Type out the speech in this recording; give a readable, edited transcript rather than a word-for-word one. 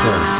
Center.